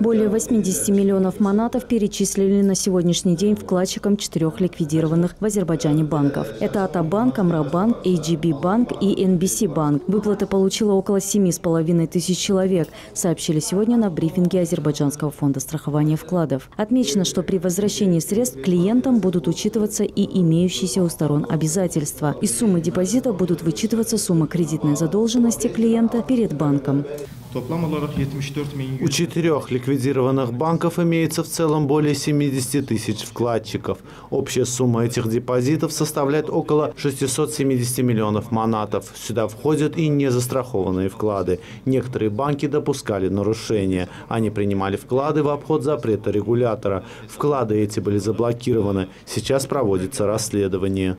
Более 80 миллионов манатов перечислили на сегодняшний день вкладчикам 4 ликвидированных в Азербайджане банков. Это АтаБанк, Амрахбанк, AGBank и NBC Банк. Выплаты получило около 7,5 тысяч человек, сообщили сегодня на брифинге Азербайджанского фонда страхования вкладов. Отмечено, что при возвращении средств клиентам будут учитываться и имеющиеся у сторон обязательства. Из суммы депозита будут вычитываться сумма кредитной задолженности клиента перед банком. У 4 ликвидированных банков имеется в целом более 70 тысяч вкладчиков. Общая сумма этих депозитов составляет около 670 миллионов манатов. Сюда входят и незастрахованные вклады. Некоторые банки допускали нарушения. Они принимали вклады в обход запрета регулятора. Вклады эти были заблокированы. Сейчас проводится расследование.